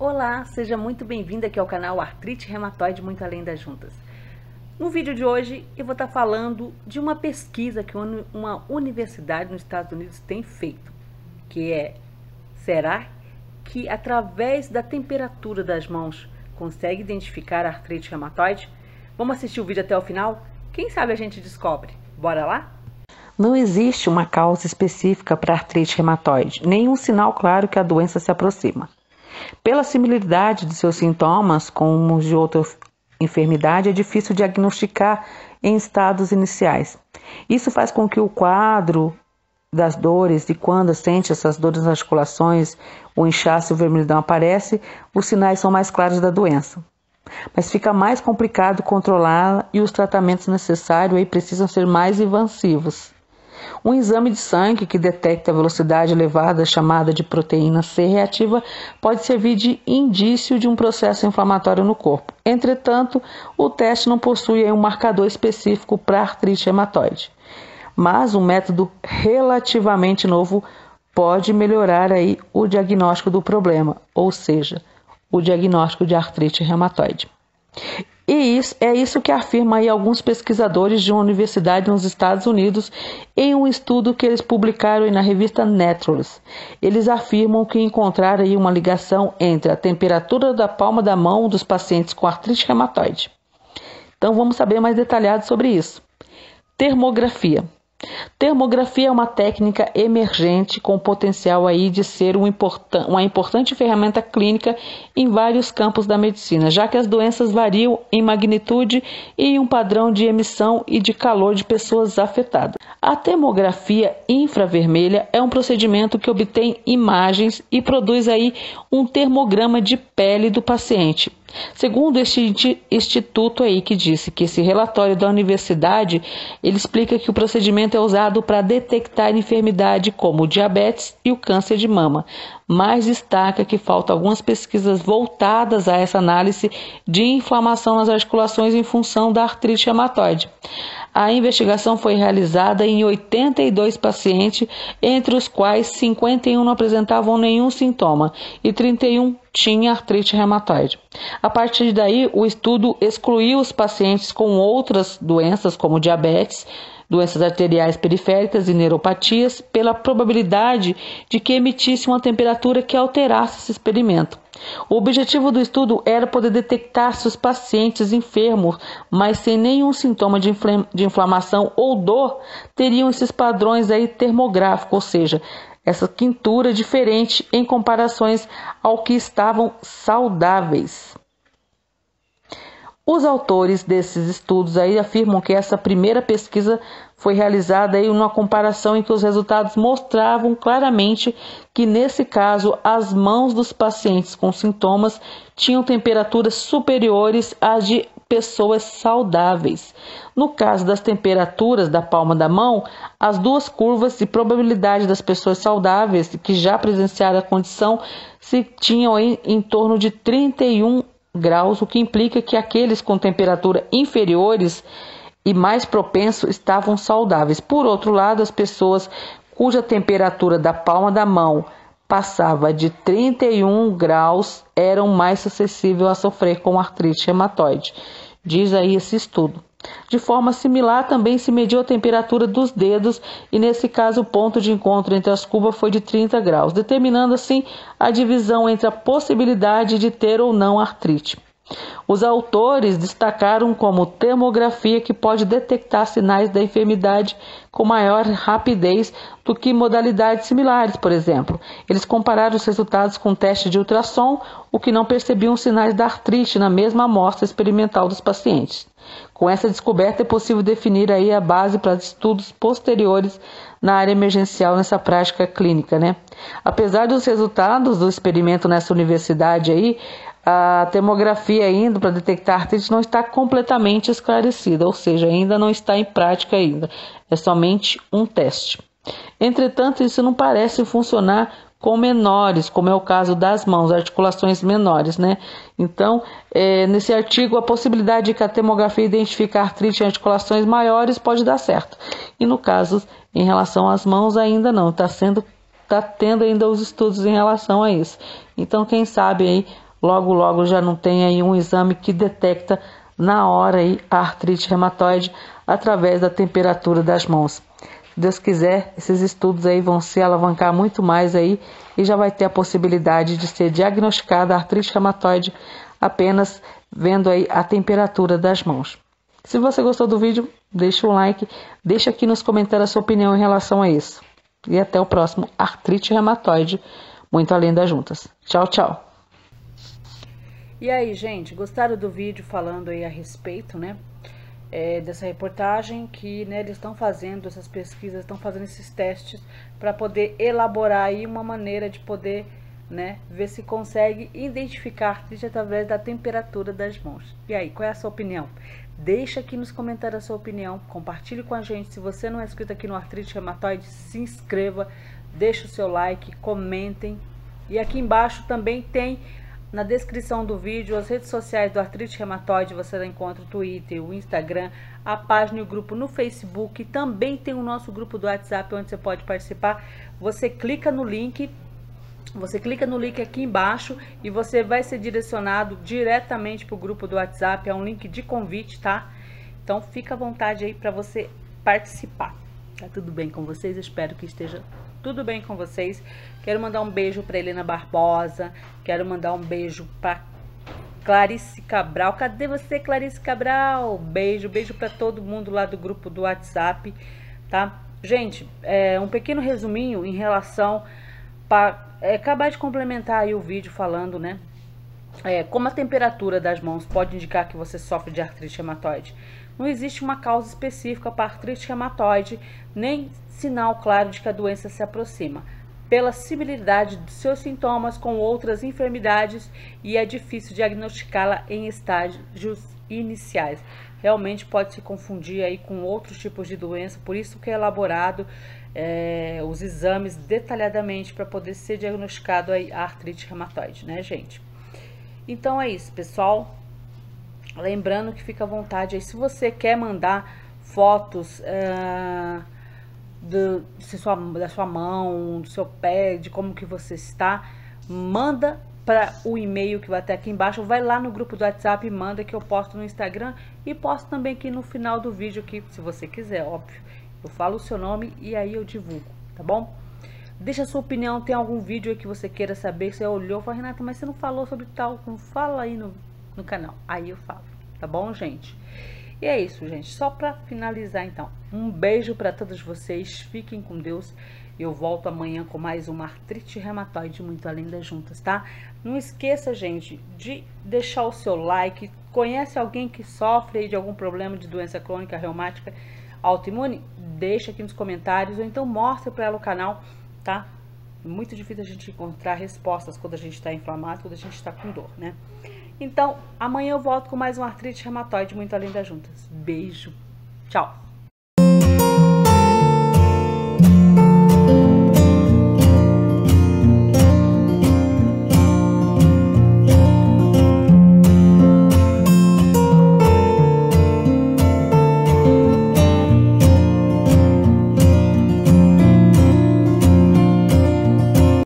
Olá, seja muito bem-vinda aqui ao canal Artrite Reumatoide Muito Além das Juntas. No vídeo de hoje eu vou estar falando de uma pesquisa que uma universidade nos Estados Unidos tem feito, que é: será que através da temperatura das mãos consegue identificar a artrite reumatoide? Vamos assistir o vídeo até o final? Quem sabe a gente descobre. Bora lá? Não existe uma causa específica para a artrite reumatoide, nem um sinal claro que a doença se aproxima. Pela similaridade de seus sintomas com os de outra enfermidade, é difícil diagnosticar em estados iniciais. Isso faz com que o quadro das dores, e quando sente essas dores nas articulações, o inchaço e o vermelhidão aparece, os sinais são mais claros da doença. Mas fica mais complicado controlá-la e os tratamentos necessários aí precisam ser mais invasivos. Um exame de sangue que detecta a velocidade elevada chamada de proteína C reativa pode servir de indício de um processo inflamatório no corpo. Entretanto, o teste não possui um marcador específico para artrite reumatoide. Mas um método relativamente novo pode melhorar aí o diagnóstico do problema, ou seja, o diagnóstico de artrite reumatoide. E é isso que afirma aí alguns pesquisadores de uma universidade nos Estados Unidos em um estudo que eles publicaram aí na revista Naturalist. Eles afirmam que encontraram aí uma ligação entre a temperatura da palma da mão dos pacientes com artrite reumatoide. Então vamos saber mais detalhado sobre isso. Termografia. Termografia é uma técnica emergente com potencial aí de ser uma importante ferramenta clínica em vários campos da medicina, já que as doenças variam em magnitude e em um padrão de emissão e de calor de pessoas afetadas. A termografia infravermelha é um procedimento que obtém imagens e produz aí um termograma de pele do paciente. Segundo este instituto aí que disse que esse relatório da universidade, ele explica que o procedimento é usado para detectar enfermidade como o diabetes e o câncer de mama, mas destaca que faltam algumas pesquisas voltadas a essa análise de inflamação nas articulações em função da artrite reumatoide. A investigação foi realizada em 82 pacientes, entre os quais 51 não apresentavam nenhum sintoma e 31 tinham artrite reumatoide. A partir daí, o estudo excluiu os pacientes com outras doenças, como diabetes, doenças arteriais periféricas e neuropatias, pela probabilidade de que emitisse uma temperatura que alterasse esse experimento. O objetivo do estudo era poder detectar se os pacientes enfermos, mas sem nenhum sintoma de inflamação ou dor, teriam esses padrões aí termográficos, ou seja, essa quintura diferente em comparações ao que estavam saudáveis. Os autores desses estudos aí afirmam que essa primeira pesquisa foi realizada em uma comparação em que os resultados mostravam claramente que, nesse caso, as mãos dos pacientes com sintomas tinham temperaturas superiores às de pessoas saudáveis. No caso das temperaturas da palma da mão, as duas curvas de probabilidade das pessoas saudáveis que já presenciaram a condição se tinham em torno de 31 graus, o que implica que aqueles com temperatura inferiores e mais propenso estavam saudáveis. Por outro lado, as pessoas cuja temperatura da palma da mão passava de 31 graus eram mais suscetíveis a sofrer com artrite reumatoide, diz aí esse estudo. De forma similar, também se mediu a temperatura dos dedos e, nesse caso, o ponto de encontro entre as curvas foi de 30 graus, determinando assim a divisão entre a possibilidade de ter ou não artrite. Os autores destacaram como termografia que pode detectar sinais da enfermidade com maior rapidez do que modalidades similares, por exemplo. Eles compararam os resultados com teste de ultrassom, o que não percebiam sinais da artrite na mesma amostra experimental dos pacientes. Com essa descoberta é possível definir aí a base para estudos posteriores na área emergencial nessa prática clínica, né? Apesar dos resultados do experimento nessa universidade aí, a termografia ainda para detectar artrite não está completamente esclarecida, ou seja, ainda não está em prática ainda, é somente um teste. Entretanto, isso não parece funcionar com menores, como é o caso das mãos, articulações menores, né? Então, nesse artigo, a possibilidade de que a termografia identificar artrite em articulações maiores pode dar certo. E no caso, em relação às mãos, ainda não, está tendo ainda os estudos em relação a isso. Então, quem sabe aí logo logo já não tem aí um exame que detecta na hora aí a artrite reumatoide através da temperatura das mãos. Se Deus quiser, esses estudos aí vão se alavancar muito mais aí e já vai ter a possibilidade de ser diagnosticada a artrite reumatoide apenas vendo aí a temperatura das mãos. Se você gostou do vídeo, deixa um like, deixa aqui nos comentários a sua opinião em relação a isso. E até o próximo Artrite Reumatoide, muito além das juntas. Tchau, tchau! E aí, gente, gostaram do vídeo falando aí a respeito, né? Dessa reportagem que, né, eles estão fazendo essas pesquisas, estão fazendo esses testes para poder elaborar aí uma maneira de poder, né, ver se consegue identificar artrite através da temperatura das mãos. E aí, qual é a sua opinião? Deixa aqui nos comentários a sua opinião, compartilhe com a gente. Se você não é inscrito aqui no Artrite Reumatoide, se inscreva, deixa o seu like, comentem. E aqui embaixo também tem, na descrição do vídeo, as redes sociais do Artrite Reumatoide, você encontra o Twitter, o Instagram, a página e o grupo no Facebook. Também tem o nosso grupo do WhatsApp, onde você pode participar. Você clica no link aqui embaixo e você vai ser direcionado diretamente para o grupo do WhatsApp. É um link de convite, tá? Então, fica à vontade aí para você participar. Tá tudo bem com vocês? Espero que esteja tudo bem com vocês. Quero mandar um beijo para Helena Barbosa. Quero mandar um beijo para Clarice Cabral. Cadê você, Clarice Cabral? Beijo, beijo para todo mundo lá do grupo do WhatsApp, tá? Gente, um pequeno resuminho em relação para acabar de complementar aí o vídeo falando, né? Como a temperatura das mãos pode indicar que você sofre de artrite reumatoide. Não existe uma causa específica para artrite reumatoide, nem sinal claro de que a doença se aproxima. Pela similaridade dos seus sintomas com outras enfermidades e é difícil diagnosticá-la em estágios iniciais. Realmente pode se confundir aí com outros tipos de doença, por isso que é elaborado os exames detalhadamente para poder ser diagnosticado aí a artrite reumatoide, né, gente? Então é isso, pessoal. Lembrando que fica à vontade aí, se você quer mandar fotos da sua mão, do seu pé, de como que você está, manda para o e-mail que vai até aqui embaixo, vai lá no grupo do WhatsApp e manda que eu posto no Instagram e posto também aqui no final do vídeo, aqui, se você quiser, óbvio. Eu falo o seu nome e aí eu divulgo, tá bom? Deixa a sua opinião, tem algum vídeo aí que você queira saber, você olhou e falou, Renata, mas você não falou sobre tal, como fala aí no canal, aí eu falo, tá bom, gente? E é isso, gente, só pra finalizar então, um beijo pra todos vocês, fiquem com Deus, eu volto amanhã com mais uma Artrite Reumatoide muito além das juntas, tá? Não esqueça, gente, de deixar o seu like, conhece alguém que sofre de algum problema de doença crônica, reumática, autoimune? Deixa aqui nos comentários, ou então mostra pra ela o canal, tá? Muito difícil a gente encontrar respostas quando a gente tá inflamado, quando a gente tá com dor, né? Então, amanhã eu volto com mais um Artrite Reumatoide muito além das juntas. Beijo, tchau!